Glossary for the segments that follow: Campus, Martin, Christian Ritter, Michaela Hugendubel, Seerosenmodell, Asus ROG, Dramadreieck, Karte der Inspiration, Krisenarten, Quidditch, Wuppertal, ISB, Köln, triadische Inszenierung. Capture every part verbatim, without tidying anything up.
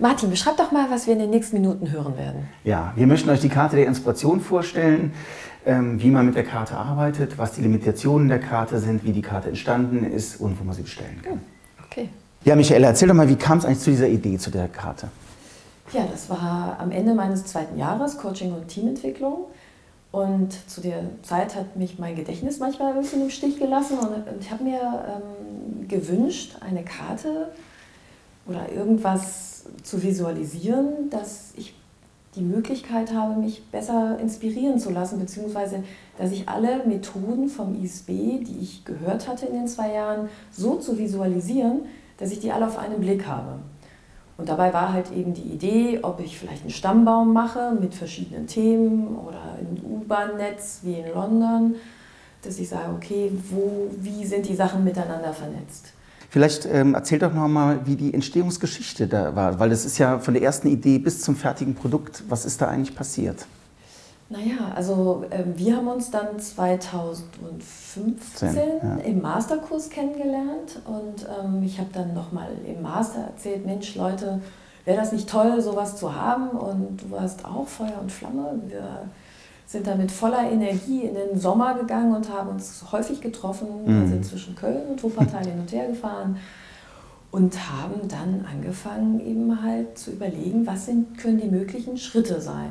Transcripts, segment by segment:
Martin, beschreib doch mal, was wir in den nächsten Minuten hören werden. Ja, wir möchten euch die Karte der Inspiration vorstellen, ähm, wie man mit der Karte arbeitet, was die Limitationen der Karte sind, wie die Karte entstanden ist und wo man sie bestellen kann. Okay. Ja, Michaela, erzähl doch mal, wie kam es eigentlich zu dieser Idee, zu der Karte? Ja, das war am Ende meines zweiten Jahres, Coaching und Teamentwicklung. Und zu der Zeit hat mich mein Gedächtnis manchmal ein bisschen im Stich gelassen und ich habe mir ähm, gewünscht, eine Karte oder irgendwas zu visualisieren, dass ich die Möglichkeit habe, mich besser inspirieren zu lassen, beziehungsweise dass ich alle Methoden vom I S B, die ich gehört hatte in den zwei Jahren, so zu visualisieren, dass ich die alle auf einen Blick habe. Und dabei war halt eben die Idee, ob ich vielleicht einen Stammbaum mache mit verschiedenen Themen oder ein U-Bahn-Netz wie in London, dass ich sage, okay, wo, wie sind die Sachen miteinander vernetzt? Vielleicht ähm, erzähl doch noch mal, wie die Entstehungsgeschichte da war, weil das ist ja von der ersten Idee bis zum fertigen Produkt, was ist da eigentlich passiert? Naja, also äh, wir haben uns dann zweitausendfünfzehn ja. im Masterkurs kennengelernt und ähm, ich habe dann nochmal im Master erzählt, Mensch Leute, wäre das nicht toll, sowas zu haben, und du warst auch Feuer und Flamme. Wir sind dann mit voller Energie in den Sommer gegangen und haben uns häufig getroffen, mhm. wir sind zwischen Köln und Wuppertal hin und her gefahren und haben dann angefangen eben halt zu überlegen, was sind, können die möglichen Schritte sein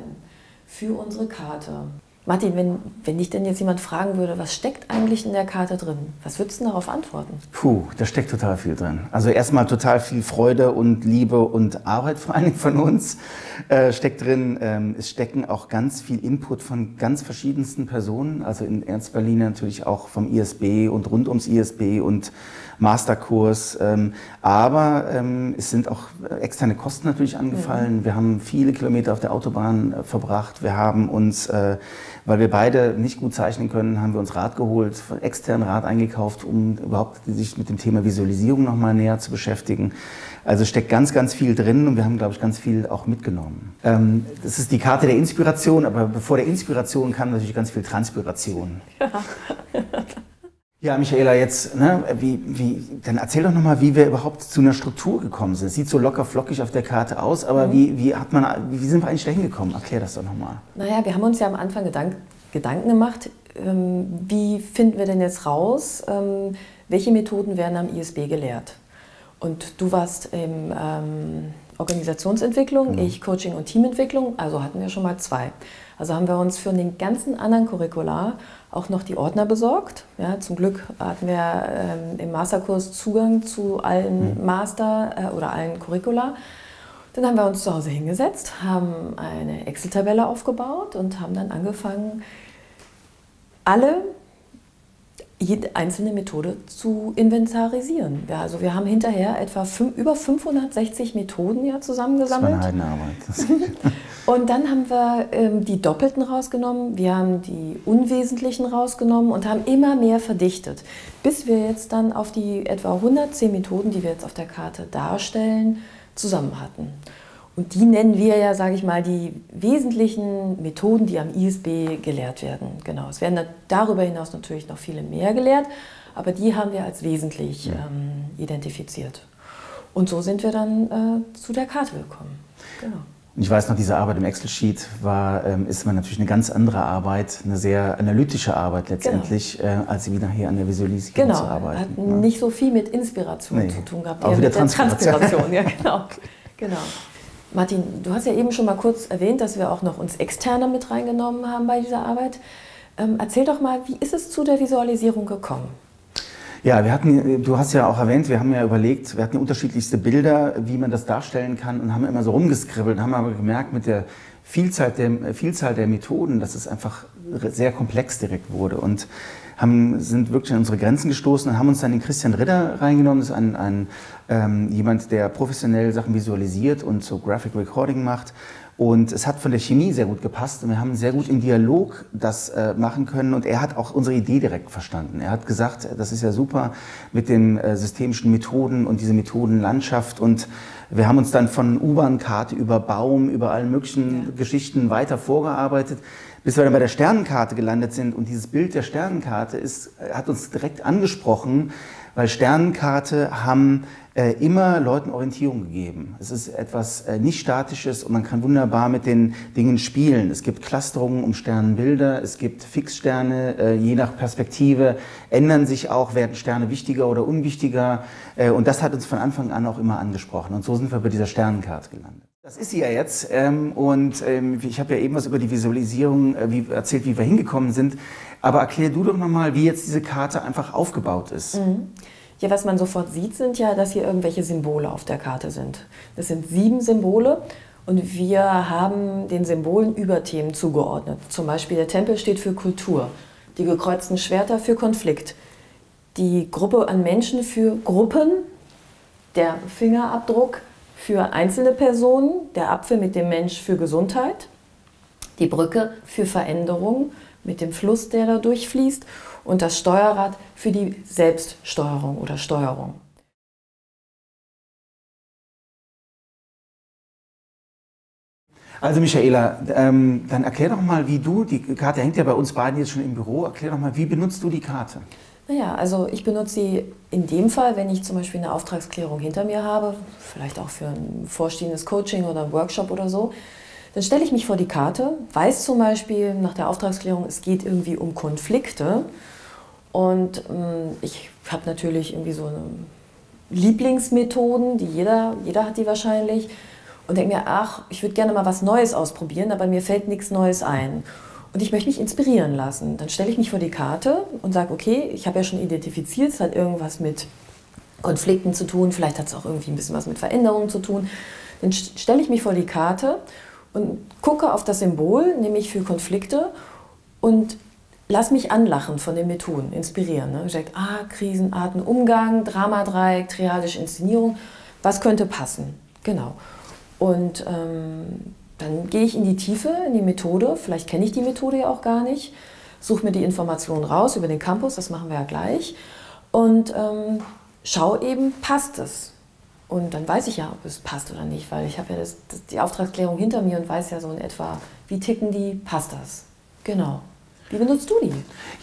für unsere Karte. Martin, wenn, wenn dich denn jetzt jemand fragen würde, was steckt eigentlich in der Karte drin? Was würdest du darauf antworten? Puh, da steckt total viel drin. Also erstmal total viel Freude und Liebe und Arbeit vor allem von uns äh, steckt drin. Ähm, es stecken auch ganz viel Input von ganz verschiedensten Personen, also in Ernst Berliner natürlich auch vom I S B und rund ums I S B und Masterkurs. Ähm, aber ähm, es sind auch externe Kosten natürlich angefallen. Ja. Wir haben viele Kilometer auf der Autobahn äh, verbracht. Wir haben uns, äh, weil wir beide nicht gut zeichnen können, haben wir uns Rat geholt, externen Rat eingekauft, um überhaupt sich mit dem Thema Visualisierung nochmal näher zu beschäftigen. Also steckt ganz, ganz viel drin und wir haben, glaube ich, ganz viel auch mitgenommen. Ähm, das ist die Karte der Inspiration, aber bevor der Inspiration kam natürlich ganz viel Transpiration. Ja. Ja, Michaela, jetzt, ne, wie, wie, dann erzähl doch nochmal, wie wir überhaupt zu einer Struktur gekommen sind. Es sieht so locker flockig auf der Karte aus, aber mhm. wie, wie, hat man, wie sind wir eigentlich dahin gekommen? Erklär das doch nochmal. Naja, wir haben uns ja am Anfang Gedank, Gedanken gemacht, ähm, wie finden wir denn jetzt raus, ähm, welche Methoden werden am I S B gelehrt? Und du warst im ähm, Organisationsentwicklung, mhm. ich Coaching und Teamentwicklung, also hatten wir schon mal zwei. Also haben wir uns für den ganzen anderen Curricular auch noch die Ordner besorgt. Ja, zum Glück hatten wir ähm, im Masterkurs Zugang zu allen Master- äh, oder allen Curricula. Dann haben wir uns zu Hause hingesetzt, haben eine Excel-Tabelle aufgebaut und haben dann angefangen, alle, jede einzelne Methode zu inventarisieren. Ja, also wir haben hinterher etwa fünf, über fünfhundertsechzig Methoden ja zusammengesammelt. Das war eine Heidenarbeit. Und dann haben wir ähm, die Doppelten rausgenommen, wir haben die Unwesentlichen rausgenommen und haben immer mehr verdichtet, bis wir jetzt dann auf die etwa hundertzehn Methoden, die wir jetzt auf der Karte darstellen, zusammen hatten. Und die nennen wir ja, sage ich mal, die wesentlichen Methoden, die am I S B gelehrt werden. Genau, es werden darüber hinaus natürlich noch viele mehr gelehrt, aber die haben wir als wesentlich ähm, identifiziert. Und so sind wir dann äh, zu der Karte gekommen. Genau. Ich weiß noch, diese Arbeit im Excel-Sheet war, ähm, ist man natürlich eine ganz andere Arbeit, eine sehr analytische Arbeit letztendlich, genau. äh, als wie nachher an der Visualisierung genau. zu arbeiten. Genau, hat ne? nicht so viel mit Inspiration nee. zu tun gehabt, auch wieder mit Transpiration. Der Transpiration. Ja, genau. Genau. Martin, du hast ja eben schon mal kurz erwähnt, dass wir auch noch uns Externe mit reingenommen haben bei dieser Arbeit. Ähm, erzähl doch mal, wie ist es zu der Visualisierung gekommen? Ja, wir hatten, du hast ja auch erwähnt, wir haben ja überlegt, wir hatten unterschiedlichste Bilder, wie man das darstellen kann, und haben immer so rumgeskribbelt, haben aber gemerkt, mit der Vielzahl der, Vielzahl der Methoden, dass es einfach sehr komplex direkt wurde, und haben, sind wirklich an unsere Grenzen gestoßen und haben uns dann den Christian Ritter reingenommen, das ist ein, ein, ähm, jemand, der professionell Sachen visualisiert und so Graphic Recording macht. Und es hat von der Chemie sehr gut gepasst und wir haben sehr gut im Dialog das äh, machen können, und er hat auch unsere Idee direkt verstanden. Er hat gesagt, das ist ja super mit den äh, systemischen Methoden und diese Methodenlandschaft, und wir haben uns dann von U-Bahn-Karte über Baum, über allen möglichen ja. Geschichten weiter vorgearbeitet, bis wir dann bei der Sternenkarte gelandet sind, und dieses Bild der Sternenkarte ist, hat uns direkt angesprochen, Weil Sternenkarte haben äh, immer Leuten Orientierung gegeben. Es ist etwas äh, nicht Statisches und man kann wunderbar mit den Dingen spielen. Es gibt Clusterungen um Sternenbilder, es gibt Fixsterne, äh, je nach Perspektive ändern sich auch, werden Sterne wichtiger oder unwichtiger. Äh, und das hat uns von Anfang an auch immer angesprochen. Und so sind wir bei dieser Sternenkarte gelandet. Das ist sie ja jetzt ähm, und ähm, ich habe ja eben was über die Visualisierung äh, wie, erzählt, wie wir hingekommen sind. Aber erklär du doch nochmal, wie jetzt diese Karte einfach aufgebaut ist. Mhm. Ja, was man sofort sieht, sind ja, dass hier irgendwelche Symbole auf der Karte sind. Das sind sieben Symbole und wir haben den Symbolen Überthemen zugeordnet. Zum Beispiel der Tempel steht für Kultur, die gekreuzten Schwerter für Konflikt, die Gruppe an Menschen für Gruppen, der Fingerabdruck für einzelne Personen, der Apfel mit dem Mensch für Gesundheit, die Brücke für Veränderung mit dem Fluss, der da durchfließt und das Steuerrad für die Selbststeuerung oder Steuerung. Also Michaela, ähm, dann erklär doch mal, wie du, die Karte hängt ja bei uns beiden jetzt schon im Büro, erklär doch mal, wie benutzt du die Karte? Naja, also ich benutze sie in dem Fall, wenn ich zum Beispiel eine Auftragsklärung hinter mir habe, vielleicht auch für ein vorstehendes Coaching oder einen Workshop oder so, dann stelle ich mich vor die Karte, weiß zum Beispiel nach der Auftragsklärung, es geht irgendwie um Konflikte und ähm, ich habe natürlich irgendwie so eine Lieblingsmethoden, die jeder, jeder hat die wahrscheinlich und denke mir, ach, ich würde gerne mal was Neues ausprobieren, aber mir fällt nichts Neues ein. Und ich möchte mich inspirieren lassen. Dann stelle ich mich vor die Karte und sage, okay, ich habe ja schon identifiziert, es hat irgendwas mit Konflikten zu tun, vielleicht hat es auch irgendwie ein bisschen was mit Veränderungen zu tun. Dann stelle ich mich vor die Karte und gucke auf das Symbol, nämlich für Konflikte und lass mich anlachen von den Methoden, inspirieren. Ne? Ich sage, ah, Krisenarten, Umgang, Dramadreieck, triadische Inszenierung, was könnte passen? Genau. Und ähm, dann gehe ich in die Tiefe, in die Methode, vielleicht kenne ich die Methode ja auch gar nicht, suche mir die Informationen raus über den Campus, das machen wir ja gleich, und ähm, schaue eben, passt es? Und dann weiß ich ja, ob es passt oder nicht, weil ich habe ja das, das, die Auftragsklärung hinter mir und weiß ja so in etwa, wie ticken die, passt das? Genau. Wie benutzt du die?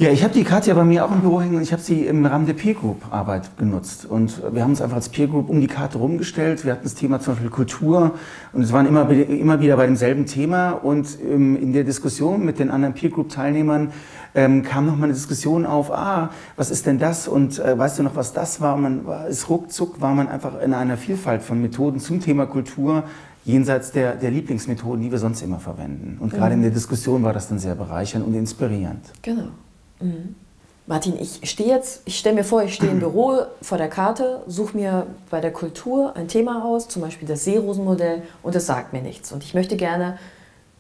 Ja, ich habe die Karte ja bei mir auch im Büro hängen und ich habe sie im Rahmen der Peer-Group-Arbeit genutzt. Und wir haben uns einfach als Peer-Group um die Karte rumgestellt. Wir hatten das Thema zum Beispiel Kultur und es waren immer, immer wieder bei demselben Thema. Und ähm, in der Diskussion mit den anderen Peer-Group-Teilnehmern ähm, kam nochmal eine Diskussion auf, ah, was ist denn das und äh, weißt du noch, was das war? Man war, ist ruckzuck, war man einfach in einer Vielfalt von Methoden zum Thema Kultur, jenseits der, der Lieblingsmethoden, die wir sonst immer verwenden. Und mhm. gerade in der Diskussion war das dann sehr bereichernd und inspirierend. Genau. Mhm. Martin, ich stehe jetzt, ich stelle mir vor, ich stehe im Büro vor der Karte, suche mir bei der Kultur ein Thema aus, zum Beispiel das Seerosenmodell, und es sagt mir nichts. Und ich möchte gerne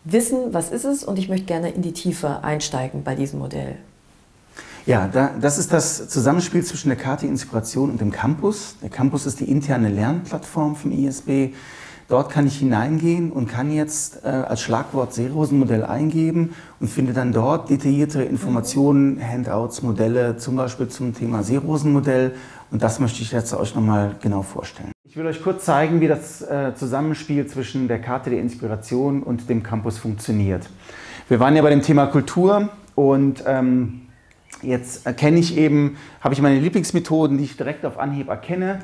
wissen, was ist es, und ich möchte gerne in die Tiefe einsteigen bei diesem Modell. Ja, da, das ist das Zusammenspiel zwischen der Karte Inspiration und dem Campus. Der Campus ist die interne Lernplattform vom I S B. Dort kann ich hineingehen und kann jetzt äh, als Schlagwort Seerosenmodell eingeben und finde dann dort detaillierte Informationen, Handouts, Modelle, zum Beispiel zum Thema Seerosenmodell. Und das möchte ich jetzt euch nochmal genau vorstellen. Ich will euch kurz zeigen, wie das äh, Zusammenspiel zwischen der Karte der Inspiration und dem Campus funktioniert. Wir waren ja bei dem Thema Kultur und ähm, jetzt erkenne ich eben, habe ich meine Lieblingsmethoden, die ich direkt auf Anhieb erkenne.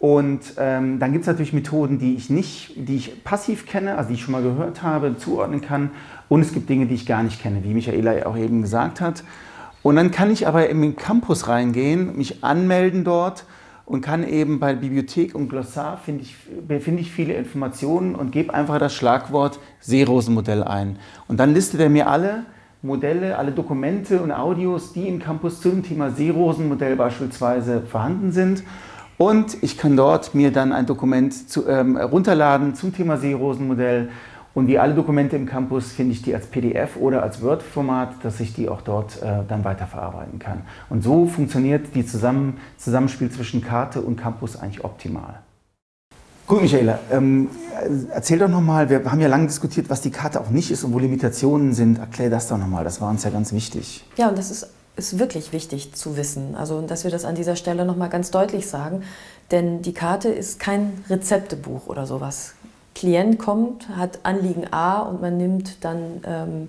Und ähm, dann gibt es natürlich Methoden, die ich nicht, die ich passiv kenne, also die ich schon mal gehört habe, zuordnen kann. Und es gibt Dinge, die ich gar nicht kenne, wie Michaela auch eben gesagt hat. Und dann kann ich aber in den Campus reingehen, mich anmelden dort und kann eben bei Bibliothek und Glossar finde ich, finde ich viele Informationen und gebe einfach das Schlagwort Seerosenmodell ein. Und dann listet er mir alle Modelle, alle Dokumente und Audios, die im Campus zum Thema Seerosenmodell beispielsweise vorhanden sind. Und ich kann dort mir dann ein Dokument zu, ähm, runterladen zum Thema Seerosenmodell. Und wie alle Dokumente im Campus finde ich die als P D F oder als Word-Format, dass ich die auch dort äh, dann weiterverarbeiten kann. Und so funktioniert die Zusammen Zusammenspiel zwischen Karte und Campus eigentlich optimal. Gut, Michaela, ähm, erzähl doch nochmal, wir haben ja lange diskutiert, was die Karte auch nicht ist und wo Limitationen sind. Erklär das doch nochmal, das war uns ja ganz wichtig. Ja, und das ist ist wirklich wichtig zu wissen, also dass wir das an dieser Stelle nochmal ganz deutlich sagen, denn die Karte ist kein Rezeptebuch oder sowas. Klient kommt, hat Anliegen A und man nimmt dann ähm,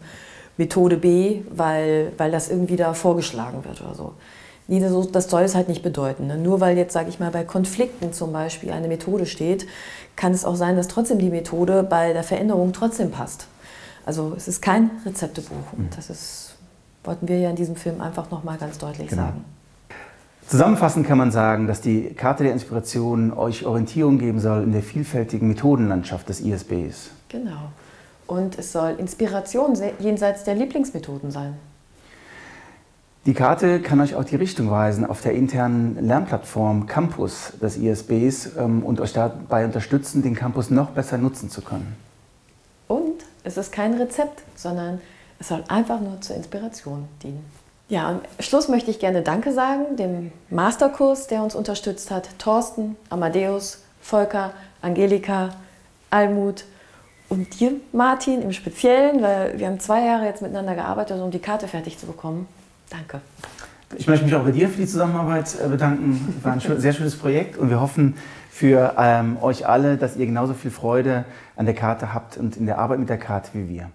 Methode B, weil, weil das irgendwie da vorgeschlagen wird oder so. Das soll es halt nicht bedeuten. Ne? Nur weil jetzt, sage ich mal, bei Konflikten zum Beispiel eine Methode steht, kann es auch sein, dass trotzdem die Methode bei der Veränderung trotzdem passt. Also es ist kein Rezeptebuch. Und das ist, wollten wir ja in diesem Film einfach nochmal ganz deutlich genau. sagen. Zusammenfassend kann man sagen, dass die Karte der Inspiration euch Orientierung geben soll in der vielfältigen Methodenlandschaft des I S Bs. Genau. Und es soll Inspiration jenseits der Lieblingsmethoden sein. Die Karte kann euch auch die Richtung weisen auf der internen Lernplattform Campus des I S Bs und euch dabei unterstützen, den Campus noch besser nutzen zu können. Und es ist kein Rezept, sondern es soll einfach nur zur Inspiration dienen. Ja, am Schluss möchte ich gerne Danke sagen dem Masterkurs, der uns unterstützt hat, Thorsten, Amadeus, Volker, Angelika, Almut und dir, Martin, im Speziellen, weil wir haben zwei Jahre jetzt miteinander gearbeitet, um die Karte fertig zu bekommen. Danke. Ich möchte mich auch bei dir für die Zusammenarbeit bedanken. Es war ein sehr schönes Projekt und wir hoffen für ähm, euch alle, dass ihr genauso viel Freude an der Karte habt und in der Arbeit mit der Karte wie wir.